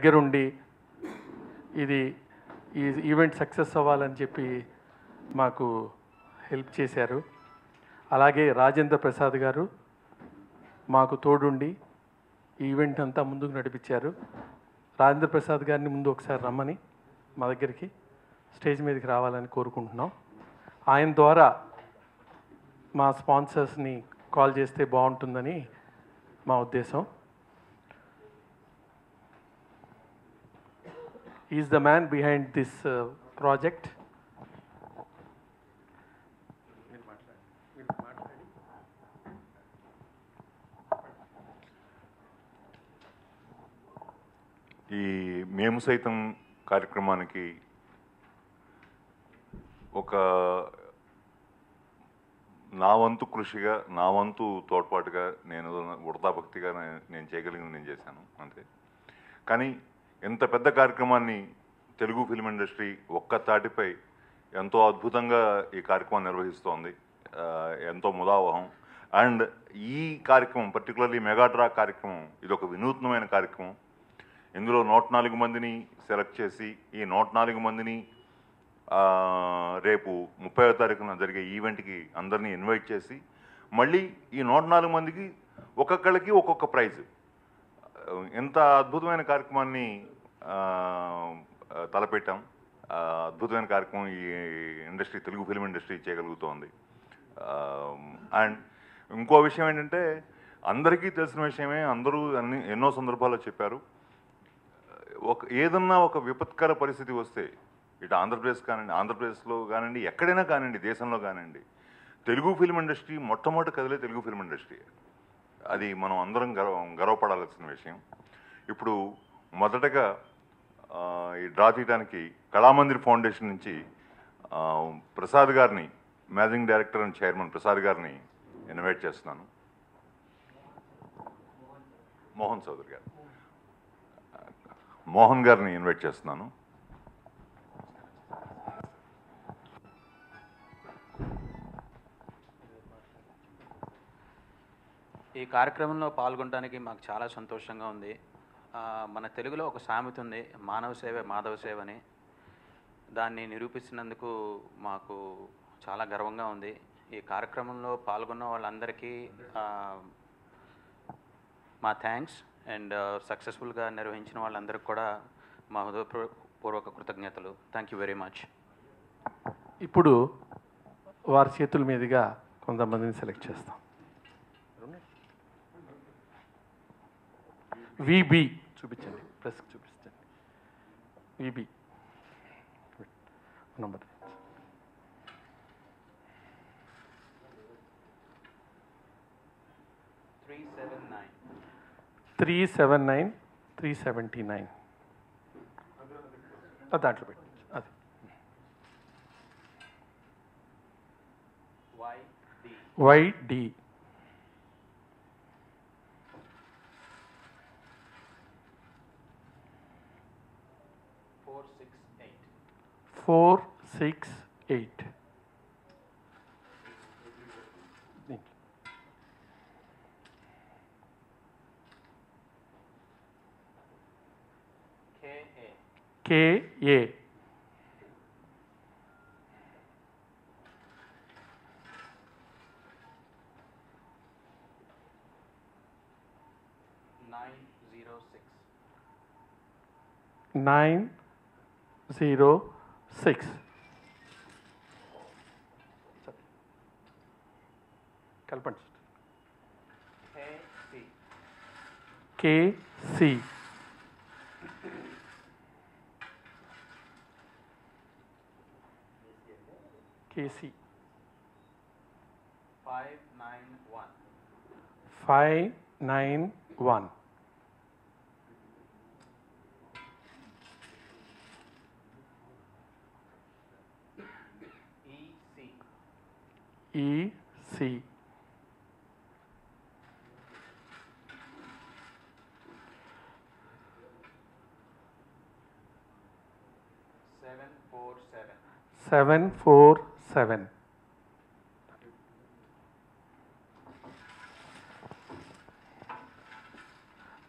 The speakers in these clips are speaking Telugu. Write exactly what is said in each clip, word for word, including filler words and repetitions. దగ్గరుండి ఇది ఈ ఈవెంట్ సక్సెస్ అవ్వాలని చెప్పి మాకు హెల్ప్ చేశారు. అలాగే రాజేంద్ర ప్రసాద్ గారు మాకు తోడుండి ఈ ఈవెంట్ అంతా ముందుకు నడిపించారు. రాజేంద్ర ప్రసాద్ గారిని ముందు ఒకసారి రమ్మని మా దగ్గరికి స్టేజ్ మీదకి రావాలని కోరుకుంటున్నాం. ఆయన ద్వారా మా స్పాన్సర్స్ని కాల్ చేస్తే బాగుంటుందని మా ఉద్దేశం. He is the man behind this uh, project. ఈ మేము సైతం కార్యక్రమానికి ఒక నా వంతు కృషిగా నా వంతు తోడ్పాటుగా నేను ఉడతా భక్తిగా నేను చేయగలిగింది నేను చేశాను అంతే. కానీ ఎంత పెద్ద కార్యక్రమాన్ని తెలుగు ఫిల్మ్ ఇండస్ట్రీ ఒక్క తాటిపై ఎంతో అద్భుతంగా ఈ కార్యక్రమాన్ని నిర్వహిస్తోంది, ఎంతో ముదావహం. అండ్ ఈ కార్యక్రమం పర్టికులర్లీ మెగాడ్రా కార్యక్రమం ఇదొక వినూత్నమైన కార్యక్రమం. ఇందులో నూట నాలుగు మందిని సెలెక్ట్ చేసి ఈ నూట నాలుగు మందిని రేపు ముప్పైవ తారీఖున జరిగే ఈవెంట్కి అందరినీ ఇన్వైట్ చేసి మళ్ళీ ఈ నూట నాలుగు మందికి ఒక్కొక్కళ్ళకి ఒక్కొక్క ప్రైజ్. ఎంత అద్భుతమైన కార్యక్రమాన్ని తలపెట్టాం. అద్భుతమైన కార్యక్రమం ఈ ఇండస్ట్రీ తెలుగు ఫిల్మ్ ఇండస్ట్రీ చేయగలుగుతోంది. అండ్ ఇంకో విషయం ఏంటంటే అందరికీ తెలిసిన విషయమే, అందరూ అన్ని ఎన్నో సందర్భాల్లో చెప్పారు, ఒక ఏదన్నా ఒక విపత్కర పరిస్థితి వస్తే ఇటు ఆంధ్రప్రదేశ్ కానివ్వండి ఆంధ్రప్రదేశ్లో కానివ్వండి ఎక్కడైనా కానివ్వండి దేశంలో కానివ్వండి తెలుగు ఫిల్మ్ ఇండస్ట్రీ మొట్టమొదటి కదిలే తెలుగు ఫిల్మ్ ఇండస్ట్రీ. అది మనం అందరం గర్వ గర్వపడాల్సిన విషయం. ఇప్పుడు మొదటగా ఈ డ్రా తీయడానికి కళామందిర్ ఫౌండేషన్ నుంచి ప్రసాద్ గారిని, managing director and chairman Prasad గారిని ఇన్వైట్ చేస్తున్నాను. మోహన్ చౌదరి గారు మోహన్ గారిని ఇన్వైట్ చేస్తున్నాను. ఈ కార్యక్రమంలో పాల్గొనడానికి మాకు చాలా సంతోషంగా ఉంది. మన తెలుగులో ఒక సామెత ఉంది, మానవ సేవే మాధవ సేవ అని. దాన్ని నిరూపిస్తున్నందుకు మాకు చాలా గర్వంగా ఉంది. ఈ కార్యక్రమంలో పాల్గొన్న వాళ్ళందరికీ మా థ్యాంక్స్ అండ్ సక్సెస్ఫుల్గా నిర్వహించిన వాళ్ళందరికీ కూడా మా హృదయపూర్వక కృతజ్ఞతలు. Thank you very much. ఇప్పుడు వారి చేతుల మీదుగా కొంతమందిని సెలెక్ట్ చేస్తాం. విబి చూపించండి, ప్రెస్ చూపించండి. VB number three seven nine three seven nine three seventy nine. దాంట్లో పెట్టి అది YD four six eight. K A. nine zero six. Kalpan. K C. K C. K C. five nine one. five nine one. E C seven four seven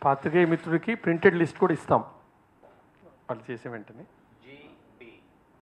పాత్రికేయ మిత్రుడికి ప్రింటెడ్ లిస్ట్ కూడా ఇస్తాం. వాళ్ళు చేసే వెంటనే